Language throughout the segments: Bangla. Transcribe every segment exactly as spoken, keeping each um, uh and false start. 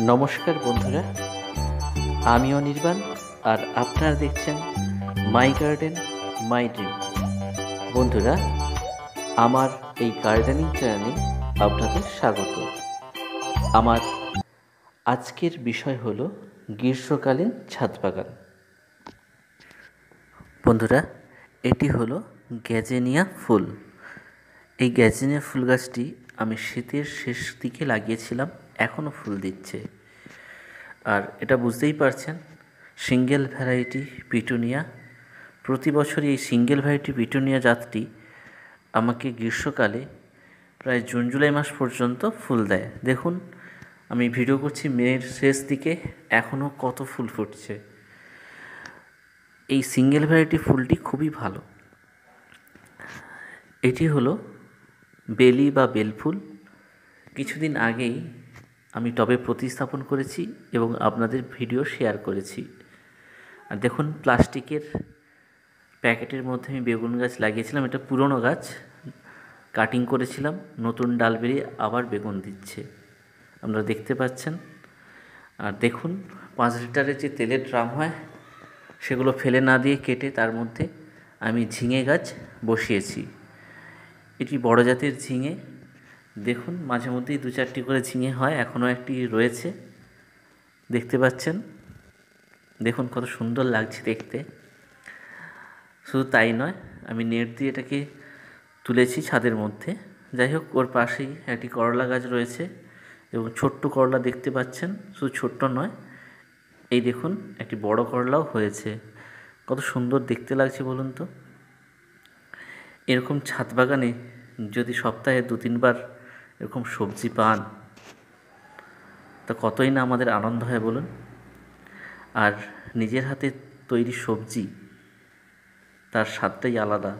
नमस्कार बंधुरा, आमी अनिर्बान और आपनारा देखछेन माई गार्डन माई ड्रीम। बंधुरा, आमार एई गार्डनिंग चैनेले आपनादेर स्वागत। आमार आजकेर विषय हलो ग्रीष्मकालीन छाद बागान। बंधुरा, एटी हलो गैजेनिया फुल। एई गैजेनिया फुल गाछटी आमी शीतेर शेष दिके लागिয়েছিলাম, एखोनो फुल दिच्छे। और एटा बुझतेई पारछेन सिंगल भैराइटी पिटुनिया। प्रति बछर एई सिंगल भैराइटी पिटुनिया जातटी आमाके ग्रीष्मकाले प्राय जून जुलाई मास पर्यन्त फुल देय। देखुन आमी भिडियो करछि मेर शेष दिके, एखोनो कत फुल फुटछे। एई सिंगल भैराइटी फुलटी खुबই भालो। एटी हलो बेली बा बेलफुल। किछुदिन आगेई आमी टबे प्रतिस्थापन करेছি এবং আপনাদের ভিডিও শেয়ার করেছি। আর দেখুন প্লাস্টিকের প্যাকেটের মধ্যে আমি বেগুন গাছ লাগিয়েছিলাম। এটা পুরনো গাছ, কাটিং করেছিলাম, নতুন ডাল বেরিয়ে আবার বেগুন দিচ্ছে, আপনারা দেখতে পাচ্ছেন। আর দেখুন পাঁচ লিটারের যে তেলের ড্রাম হয় সেগুলো ফেলে না দিয়ে কেটে তার মধ্যে আমি ঝিঙে গাছ বসিয়েছি। এটি বড় জাতের ঝিঙে। দেখুন মাঝে মধ্যেই দু চারটি করে ঝিঙে হয়, এখনও একটি রয়েছে, দেখতে পাচ্ছেন। দেখুন কত সুন্দর লাগছে দেখতে। শুধু তাই নয়, আমি নেট দিয়ে এটাকে তুলেছি ছাদের মধ্যে। যাই হোক, ওর পাশেই একটি করলা গাছ রয়েছে এবং ছোট্ট করলা দেখতে পাচ্ছেন। শুধু ছোট্ট নয়, এই দেখুন একটি বড় করলাও হয়েছে। কত সুন্দর দেখতে লাগছে বলুন তো। এরকম ছাদ বাগানে যদি সপ্তাহে দু তিনবার এরকম সবজি পান তা কতই না আমাদের আনন্দ হয় বলুন। আর নিজের হাতে তৈরি সবজি, তার স্বাদটাই আলাদা,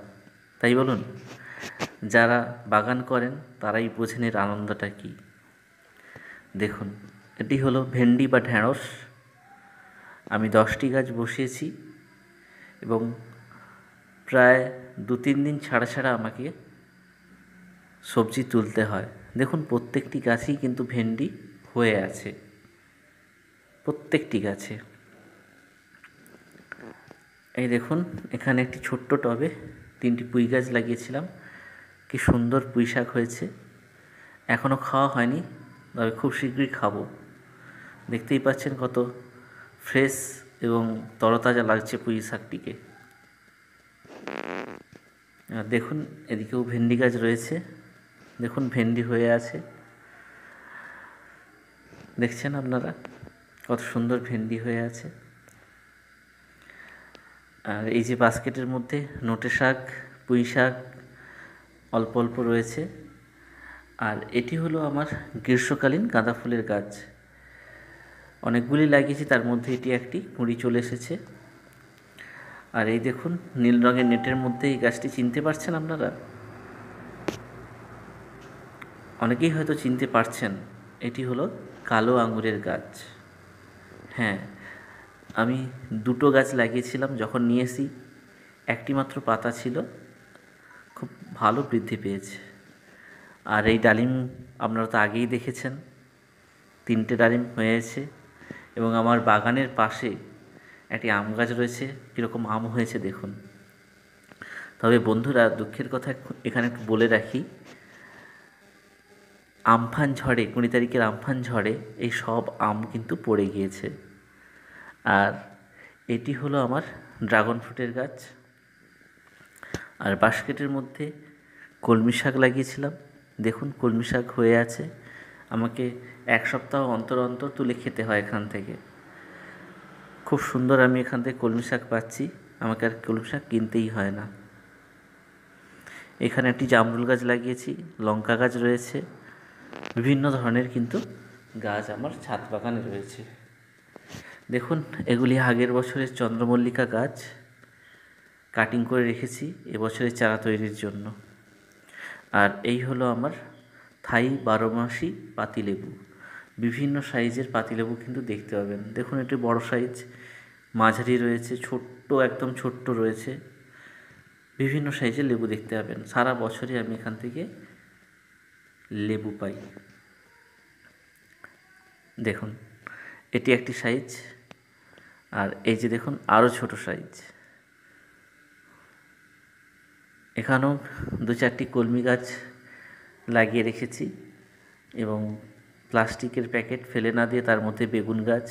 তাই বলুন। যারা বাগান করেন তারাই বোঝেন এর আনন্দটা কী। দেখুন এটি হলো ভেন্ডি বা ঢ্যাঁড়স। আমি দশটি গাছ বসিয়েছি এবং প্রায় দু তিন দিন ছাড়া ছাড়া আমাকে সবজি তুলতে হয়। দেখুন প্রত্যেকটি গাছেই কিন্তু ভেন্ডি হয়ে আছে, প্রত্যেকটি গাছে। এই দেখুন এখানে একটি ছোট্ট টবে তিনটি পুঁই গাছ লাগিয়েছিলাম, কি সুন্দর পুঁই শাক হয়েছে। এখনও খাওয়া হয়নি, তবে খুব শীঘ্রই খাবো। দেখতেই পাচ্ছেন কত ফ্রেশ এবং তরতাজা লাগছে পুঁই শাকটিকে। দেখুন এদিকেও ভেন্ডি গাছ রয়েছে, দেখুন ভেন্ডি হয়ে আছে, দেখছেন আপনারা কত সুন্দর ভেন্ডি হয়ে আছে। আর এই যে বাস্কেটের মধ্যে নোটে শাক, পুঁই শাক অল্প অল্প রয়েছে। আর এটি হলো আমার গ্রীষ্মকালীন গাঁদা ফুলের গাছ। অনেকগুলি লাগিয়েছি, তার মধ্যে এটি একটি কুঁড়ি চলে এসেছে। আর এই দেখুন নীল রঙের নেটের মধ্যে এই গাছটি, চিনতে পারছেন আপনারা? অনেকেই হয়তো চিনতে পারছেন। এটি হলো কালো আঙুরের গাছ। হ্যাঁ, আমি দুটো গাছ লাগিয়েছিলাম, যখন নিয়েছি একটি মাত্র পাতা ছিল, খুব ভালো বৃদ্ধি পেয়েছে। আর এই ডালিম আপনারা তো আগেই দেখেছেন, তিনটে ডালিম হয়েছে। এবং আমার বাগানের পাশে একটি আম গাছ রয়েছে, কীরকম আম হয়েছে দেখুন। তবে বন্ধুরা, দুঃখের কথা এখানে একটু বলে রাখি, আমফান ঝড়ে, কুড়ি তারিখের আমফান ঝড়ে এই সব আম কিন্তু পড়ে গিয়েছে। আর এটি হলো আমার ড্রাগন ফ্রুটের গাছ। আর বাস্কেটের মধ্যে কলমি শাক লাগিয়েছিলাম, দেখুন কলমি শাক হয়ে আছে। আমাকে এক সপ্তাহ অন্তর অন্তর তুলে খেতে হয় এখান থেকে। খুব সুন্দর আমি এখান থেকে কলমি শাক পাচ্ছি, আমাকে আর কলমি শাক কিনতেই হয় না। এখানে একটি জামরুল গাছ লাগিয়েছি, লঙ্কা গাছ রয়েছে, বিভিন্ন ধরনের কিন্তু গাছ আমার ছাদ বাগানে রয়েছে। দেখুন এগুলি আগের বছরের চন্দ্রমল্লিকা গাছ, কাটিং করে রেখেছি এবছরের চারা তৈরির জন্য। আর এই হলো আমার থাই বারোমাসি পাতিলেবু। বিভিন্ন সাইজের পাতিলেবু কিন্তু দেখতে পাবেন। দেখুন একটি বড় সাইজ, মাঝারি রয়েছে, ছোট্ট, একদম ছোট্ট রয়েছে। বিভিন্ন সাইজের লেবু দেখতে পাবেন। সারা বছরই আমি এখান থেকে লেবু পাই। দেখুন। एटी एक साइज और ये देखो आरो छोटो साइज एखानो दो चारटी कलमी गाछ लागिए रेखेছি এবং প্লাস্টিকের প্যাকেট ফেলে না দিয়ে তার মধ্যে বেগুন গাছ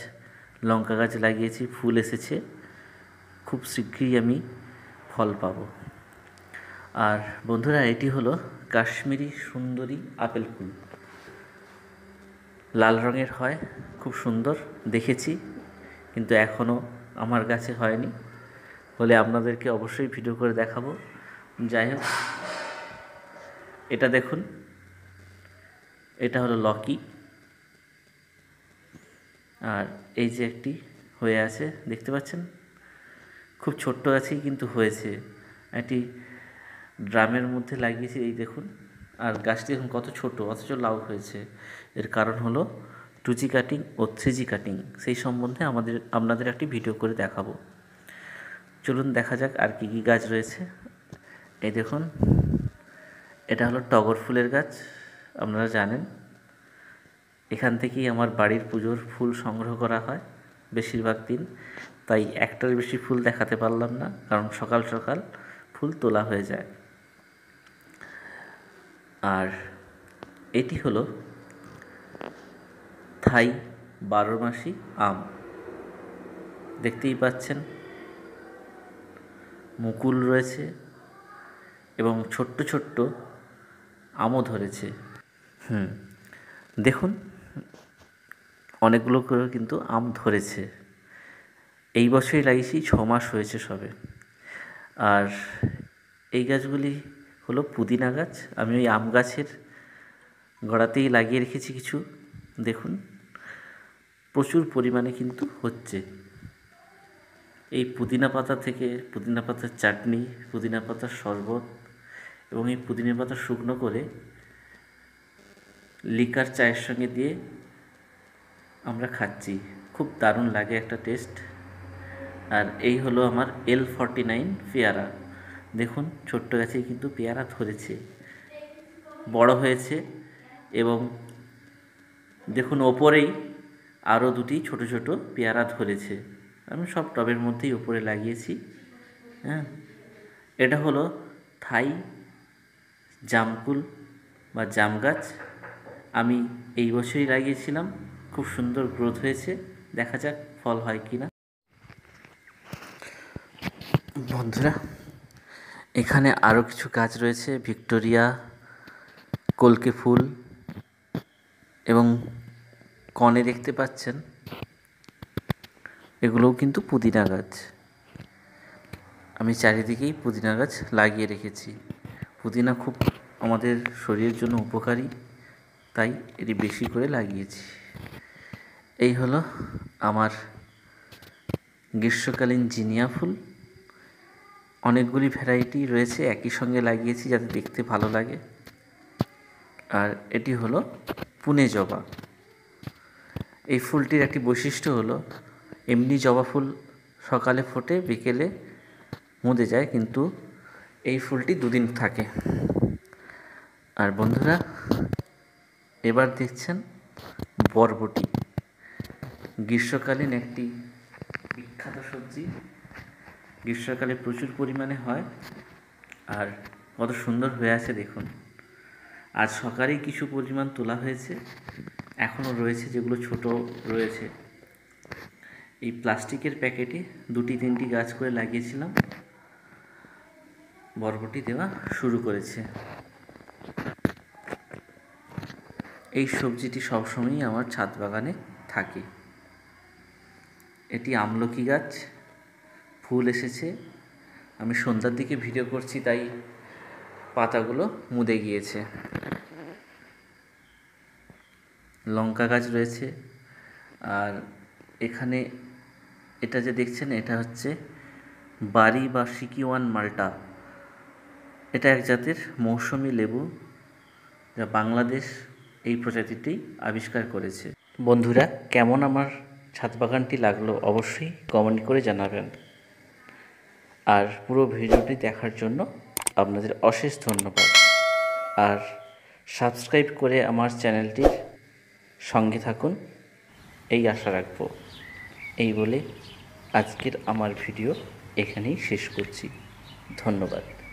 লঙ্কা গাছ লাগিয়েছি ফুল এসেছে খুব শীঘ্রই আমি ফল পাবো। আর বন্ধুরা এটি হলো কাশ্মীরি সুন্দরী আপেল ফুল লাল রঙের হয় খুব সুন্দর দেখেছি কিন্তু এখনো আমার কাছে হয়নি বলে আপনাদেরকে অবশ্যই ভিডিও করে দেখাবো। যাই হোক এটা দেখুন এটা হলো লকি আর এই যে একটি হয়ে আছে দেখতে পাচ্ছেন খুব ছোট্ট গাছই কিন্তু হয়েছে এটি ড্রামের মধ্যে লাগিয়েছি এই দেখুন আর গাছটি এখন কত ছোট অথচ লাউ হয়েছে এর কারণ হলো টু জি কাটিং ও থ্রি জি কাটিং সেই সম্বন্ধে আমাদের আপনাদের একটি ভিডিও করে দেখাবো। চলুন দেখা যাক আর কী কী গাছ রয়েছে। এই দেখুন এটা হলো টগর ফুলের গাছ আপনারা জানেন এখান থেকেই আমার বাড়ির পুজোর ফুল সংগ্রহ করা হয় বেশিরভাগ দিন তাই একটার বেশি ফুল দেখাতে পারলাম না কারণ সকাল সকাল ফুল তোলা হয়ে যায়। আর এটি হলো থাই বারোমাসি আম দেখতেই পাচ্ছেন মুকুল রয়েছে এবং ছোট্ট ছোট্ট আমও ধরেছে হুম দেখুন অনেকগুলো করে কিন্তু আম ধরেছে এই বছরই লাগিয়েছি ছ মাস হয়েছে সবে। আর এই গাছগুলি হলো পুদিনা গাছ আমি ওই আম গাছের গোড়াতেই লাগিয়ে রেখেছি কিছু দেখুন প্রচুর পরিমাণে কিন্তু হচ্ছে এই পুদিনা পাতা থেকে পুদিনা পাতার চাটনি পুদিনা পাতার শরবত এবং এই পুদিনা পাতা শুকনো করে লিকার চায়ের সঙ্গে দিয়ে আমরা খাচ্ছি খুব দারুণ লাগে একটা টেস্ট। আর এই হলো আমার এল ফর্টি নাইন পেয়ারা দেখুন ছোট্ট গাছে কিন্তু পেয়ারা ধরেছে বড় হয়েছে এবং দেখুন ওপরেই আরও দুটি ছোট ছোট পেয়ারা ধরেছে আমি সব টবের মধ্যেই উপরে লাগিয়েছি। হ্যাঁ এটা হলো থাই জামকুল বা জাম গাছ আমি এই বছরই লাগিয়েছিলাম খুব সুন্দর গ্রোথ হয়েছে দেখা যাক ফল হয় কি না। বন্ধুরা এখানে আরও কিছু গাছ রয়েছে ভিক্টোরিয়া কলকে ফুল এবং কনে দেখতে পাচ্ছেন এগুলোও কিন্তু পুদিনা গাছ আমি চারিদিকেই পুদিনা গাছ লাগিয়ে রেখেছি পুদিনা খুব আমাদের শরীরের জন্য উপকারী তাই এটি বেশি করে লাগিয়েছি। এই হলো আমার গ্রীষ্মকালীন জিনিয়া ফুল অনেকগুলি ভ্যারাইটি রয়েছে একই সঙ্গে লাগিয়েছি যাতে দেখতে ভালো লাগে। আর এটি হলো পুনে জবা এই ফুলটির একটি বৈশিষ্ট্য হলো এমনি জবা ফুল সকালে ফোটে বিকেলে মুদে যায় কিন্তু এই ফুলটি দুদিন থাকে। আর বন্ধুরা এবার দেখছেন বরবটি গ্রীষ্মকালীন একটি বিখ্যাত সবজি গ্রীষ্মকালে প্রচুর পরিমাণে হয় আর কত সুন্দর হয়ে আছে দেখুন আজ সকালেই কিছু পরিমাণ তোলা হয়েছে এখনও রয়েছে যেগুলো ছোট রয়েছে এই প্লাস্টিকের প্যাকেটে দুটি তিনটি গাছ করে লাগিয়েছিলাম বরবটি দেওয়া শুরু করেছে। এই সবজিটি সবসময়ই আমার ছাদ বাগানে থাকে এটি আমলকি গাছ ফুল এসেছে আমি সন্ধ্যার দিকে ভিডিও করছি তাই পাতাগুলো মুদে গিয়েছে। লঙ্কা গাছ রয়েছে আর এখানে এটা যে দেখছেন এটা হচ্ছে বাড়ি বা সিকিওয়ান মাল্টা এটা এক জাতের মৌসুমি লেবু যা বাংলাদেশ এই প্রজাতিটি আবিষ্কার করেছে। বন্ধুরা কেমন আমার ছাদ বাগানটি লাগলো অবশ্যই কমেন্ট করে জানাবেন আর পুরো ভিডিওটি দেখার জন্য আপনাদের অশেষ ধন্যবাদ আর সাবস্ক্রাইব করে আমার চ্যানেলটির সঙ্গে থাকুন। এই আশা রাখবো। এই বলে আজকের আমার ভিডিও এখানেই শেষ করছি। ধন্যবাদ।